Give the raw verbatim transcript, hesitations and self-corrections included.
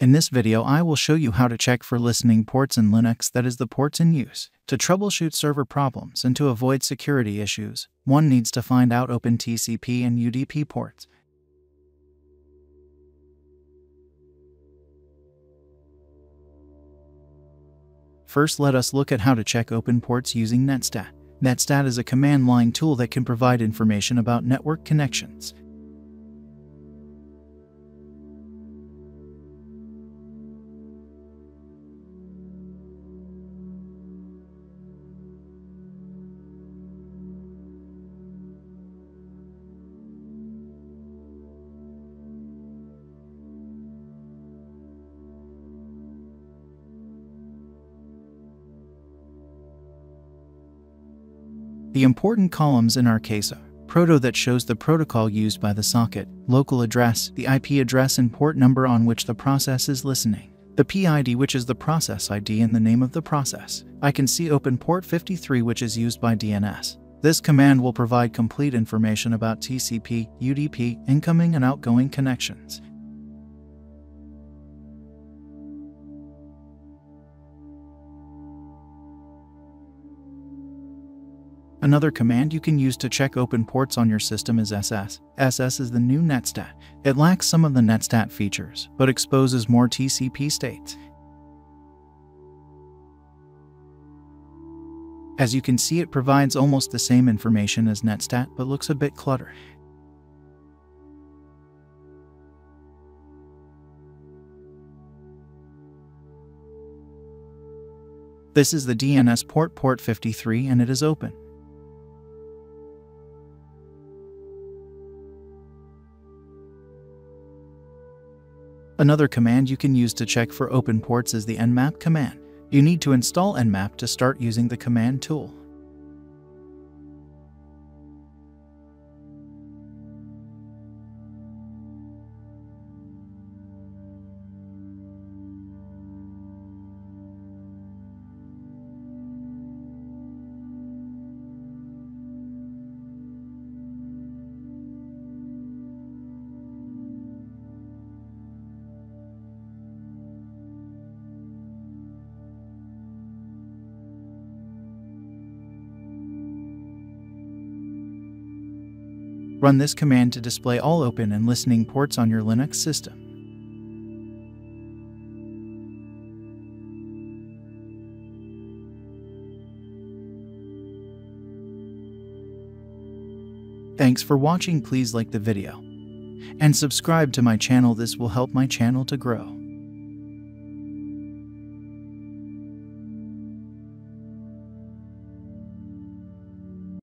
In this video, I will show you how to check for listening ports in Linux, that is the ports in use. To troubleshoot server problems and to avoid security issues, one needs to find out open T C P and U D P ports. First, let us look at how to check open ports using Netstat. Netstat is a command line tool that can provide information about network connections. The important columns in our case are proto, that shows the protocol used by the socket, local address, the I P address and port number on which the process is listening, the P I D, which is the process I D and the name of the process. I can see open port fifty-three, which is used by D N S. This command will provide complete information about T C P, U D P, incoming and outgoing connections. Another command you can use to check open ports on your system is S S. S S is the new Netstat. It lacks some of the Netstat features, but exposes more T C P states. As you can see, it provides almost the same information as Netstat, but looks a bit cluttered. This is the D N S port, port fifty-three, and it is open. Another command you can use to check for open ports is the nmap command. You need to install nmap to start using the command tool. Run this command to display all open and listening ports on your Linux system. Thanks for watching. Please like the video and subscribe to my channel. This will help my channel to grow.